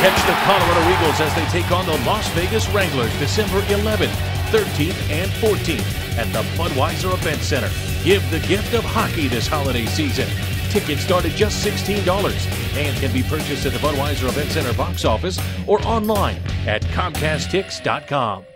Catch the Colorado Eagles as they take on the Las Vegas Wranglers December 11th, 13th, and 14th at the Budweiser Events Center. Give the gift of hockey this holiday season. Tickets start at just $16 and can be purchased at the Budweiser Event Center box office or online at ComcastTix.com.